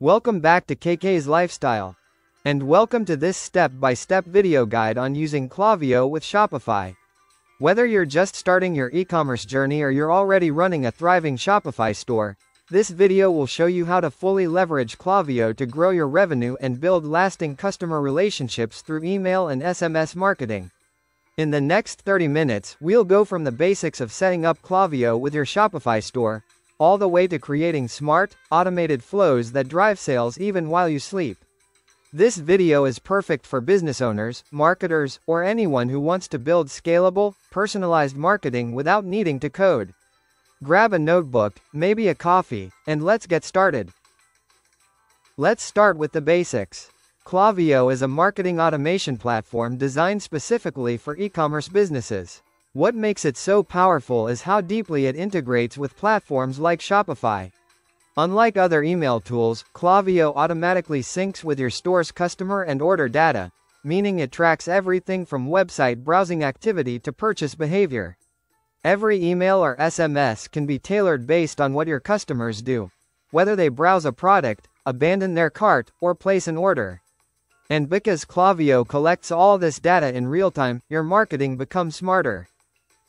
Welcome back to KK's Lifestyle, and welcome to this step-by-step video guide on using Klaviyo with Shopify. Whether you're just starting your e-commerce journey or you're already running a thriving Shopify store, this video will show you how to fully leverage Klaviyo to grow your revenue and build lasting customer relationships through email and SMS marketing. In the next 30 minutes, we'll go from the basics of setting up Klaviyo with your Shopify store, all the way to creating smart, automated flows that drive sales even while you sleep. This video is perfect for business owners, marketers, or anyone who wants to build scalable, personalized marketing without needing to code. Grab a notebook, maybe a coffee, and let's get started. Let's start with the basics. Klaviyo is a marketing automation platform designed specifically for e-commerce businesses. What makes it so powerful is how deeply it integrates with platforms like Shopify. Unlike other email tools, Klaviyo automatically syncs with your store's customer and order data, meaning it tracks everything from website browsing activity to purchase behavior. Every email or SMS can be tailored based on what your customers do, whether they browse a product, abandon their cart, or place an order. And because Klaviyo collects all this data in real time, your marketing becomes smarter.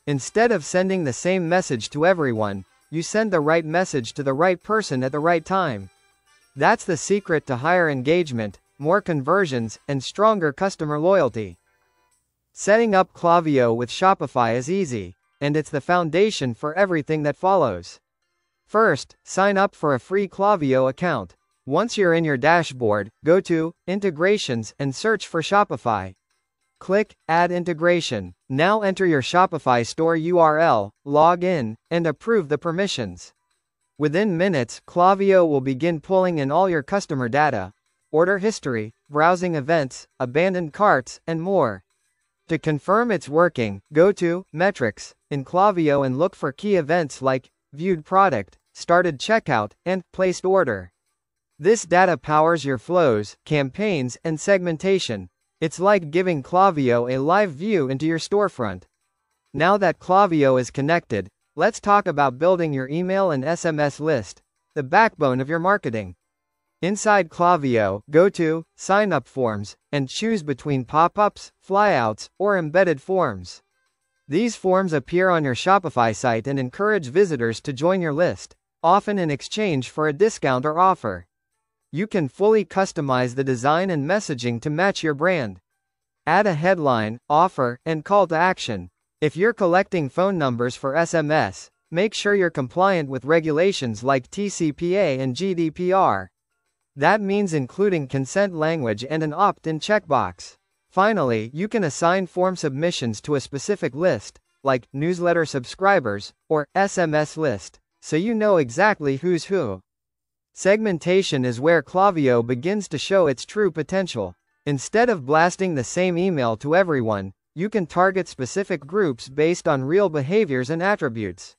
Instead of sending the same message to everyone, you send the right message to the right person at the right time. That's the secret to higher engagement, more conversions, and stronger customer loyalty. Setting up Klaviyo with Shopify is easy, and it's the foundation for everything that follows. First, sign up for a free Klaviyo account. Once you're in your dashboard, go to Integrations and search for Shopify. Click Add Integration. Now enter your Shopify store URL, log in, and approve the permissions. Within minutes, Klaviyo will begin pulling in all your customer data, order history, browsing events, abandoned carts, and more. To confirm it's working, go to Metrics in Klaviyo and look for key events like viewed product, started checkout, and placed order. This data powers your flows, campaigns, and segmentation. It's like giving Klaviyo a live view into your storefront. Now that Klaviyo is connected, let's talk about building your email and SMS list, the backbone of your marketing. Inside Klaviyo, go to Sign Up Forms and choose between pop-ups, flyouts, or embedded forms. These forms appear on your Shopify site and encourage visitors to join your list, often in exchange for a discount or offer. You can fully customize the design and messaging to match your brand. Add a headline, offer, and call to action. If you're collecting phone numbers for SMS, make sure you're compliant with regulations like TCPA and GDPR. That means including consent language and an opt-in checkbox. Finally, you can assign form submissions to a specific list, like newsletter subscribers or SMS list, so you know exactly who's who. Segmentation is where Klaviyo begins to show its true potential. Instead of blasting the same email to everyone, you can target specific groups based on real behaviors and attributes.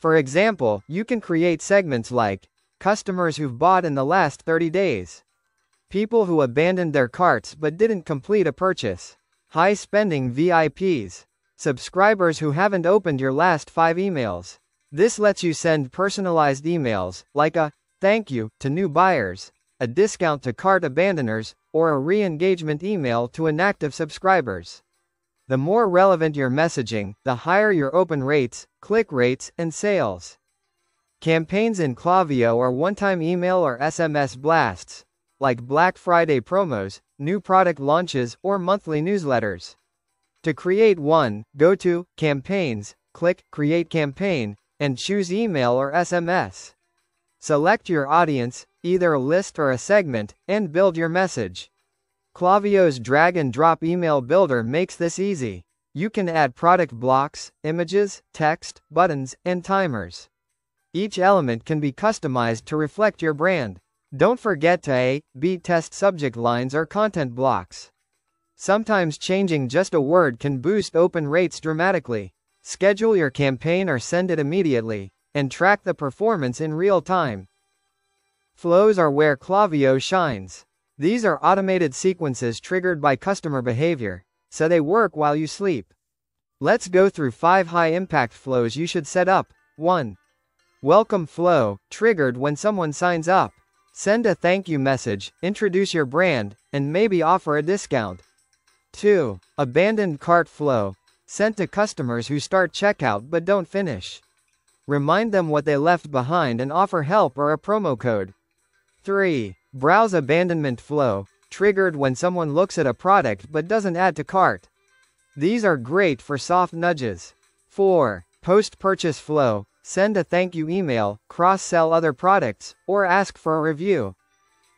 For example, you can create segments like customers who've bought in the last 30 days, people who abandoned their carts but didn't complete a purchase, high-spending VIPs, subscribers who haven't opened your last 5 emails. This lets you send personalized emails, like a thank you to new buyers, a discount to cart abandoners, or a re-engagement email to inactive subscribers. The more relevant your messaging, the higher your open rates, click rates, and sales. Campaigns in Klaviyo are one-time email or SMS blasts, like Black Friday promos, new product launches, or monthly newsletters. To create one, go to Campaigns, click Create Campaign, and choose email or SMS. Select your audience, either a list or a segment, and build your message. Klaviyo's drag-and-drop email builder makes this easy. You can add product blocks, images, text, buttons, and timers. Each element can be customized to reflect your brand. Don't forget to A/B test subject lines or content blocks. Sometimes changing just a word can boost open rates dramatically. Schedule your campaign or send it immediately, and track the performance in real time. Flows are where Klaviyo shines. These are automated sequences triggered by customer behavior, so they work while you sleep. Let's go through 5 high-impact flows you should set up. 1. Welcome flow, triggered when someone signs up. Send a thank you message, introduce your brand, and maybe offer a discount. 2. Abandoned cart flow. Sent to customers who start checkout but don't finish. Remind them what they left behind and offer help or a promo code. 3. Browse abandonment flow, triggered when someone looks at a product but doesn't add to cart. These are great for soft nudges. 4. Post-purchase flow. Send a thank you email, cross-sell other products, or ask for a review.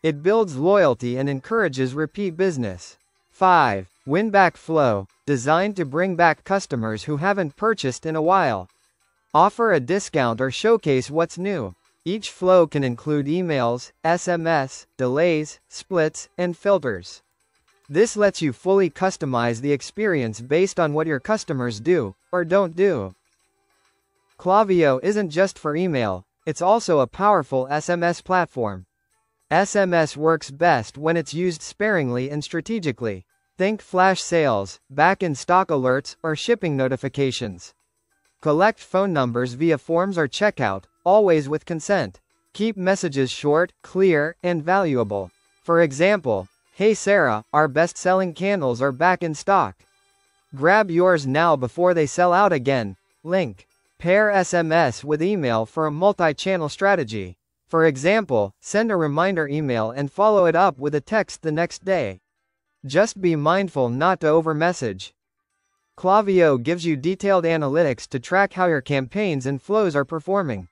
It builds loyalty and encourages repeat business. 5. Win-back flow, designed to bring back customers who haven't purchased in a while. Offer a discount or showcase what's new. Each flow can include emails, SMS, delays, splits, and filters. This lets you fully customize the experience based on what your customers do or don't do. Klaviyo isn't just for email, it's also a powerful SMS platform. SMS works best when it's used sparingly and strategically. Think flash sales, back-in-stock alerts, or shipping notifications. Collect phone numbers via forms or checkout, always with consent. Keep messages short, clear, and valuable. For example, "Hey Sarah, our best-selling candles are back in stock. Grab yours now before they sell out again." Link. Pair SMS with email for a multi-channel strategy. For example, send a reminder email and follow it up with a text the next day. Just be mindful not to over-message. Klaviyo gives you detailed analytics to track how your campaigns and flows are performing.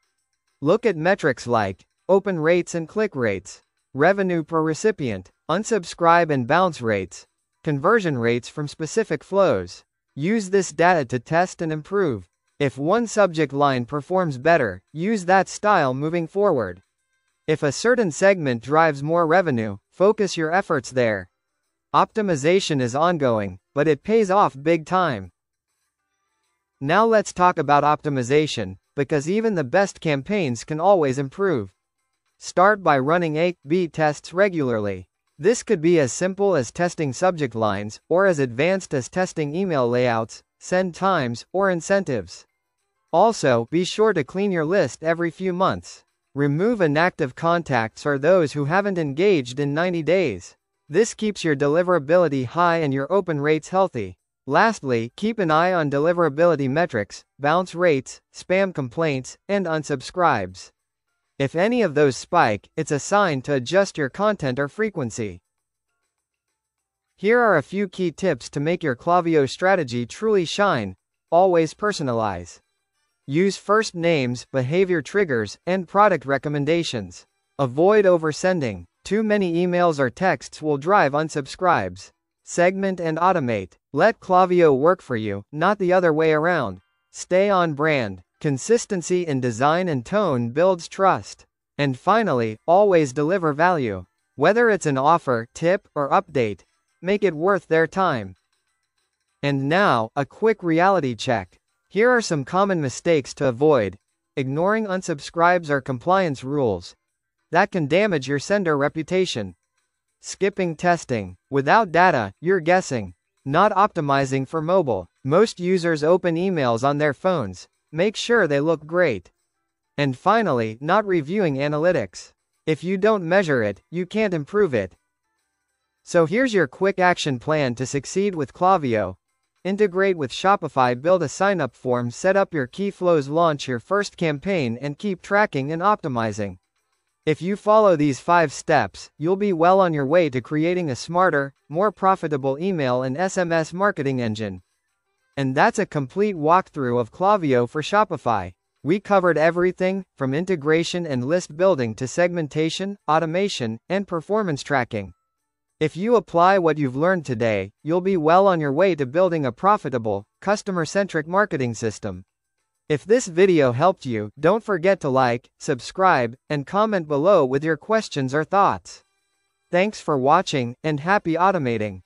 Look at metrics like open rates and click rates, revenue per recipient, unsubscribe and bounce rates, conversion rates from specific flows. Use this data to test and improve. If one subject line performs better, use that style moving forward. If a certain segment drives more revenue, focus your efforts there. Optimization is ongoing, but it pays off big time. Now let's talk about optimization, because even the best campaigns can always improve. Start by running A/B tests regularly. This could be as simple as testing subject lines, or as advanced as testing email layouts, send times, or incentives. Also, be sure to clean your list every few months. Remove inactive contacts or those who haven't engaged in 90 days. This keeps your deliverability high and your open rates healthy. Lastly, keep an eye on deliverability metrics, bounce rates, spam complaints, and unsubscribes. If any of those spike, it's a sign to adjust your content or frequency. Here are a few key tips to make your Klaviyo strategy truly shine. Always personalize. Use first names, behavior triggers, and product recommendations. Avoid oversending. Too many emails or texts will drive unsubscribes. Segment and automate. Let Klaviyo work for you, not the other way around. Stay on brand. Consistency in design and tone builds trust. And finally, always deliver value. Whether it's an offer, tip, or update, make it worth their time. And now, a quick reality check. Here are some common mistakes to avoid. Ignoring unsubscribes or compliance rules. That can damage your sender reputation. Skipping testing. Without data, you're guessing. Not optimizing for mobile. Most users open emails on their phones. Make sure they look great. And finally, not reviewing analytics. If you don't measure it, you can't improve it. So here's your quick action plan to succeed with Klaviyo. Integrate with Shopify, build a sign-up form, set up your key flows, launch your first campaign, and keep tracking and optimizing. If you follow these 5 steps, you'll be well on your way to creating a smarter, more profitable email and SMS marketing engine. And that's a complete walkthrough of Klaviyo for Shopify. We covered everything from integration and list building to segmentation, automation, and performance tracking. If you apply what you've learned today, you'll be well on your way to building a profitable, customer-centric marketing system. If this video helped you, don't forget to like, subscribe, and comment below with your questions or thoughts. Thanks for watching, and happy automating!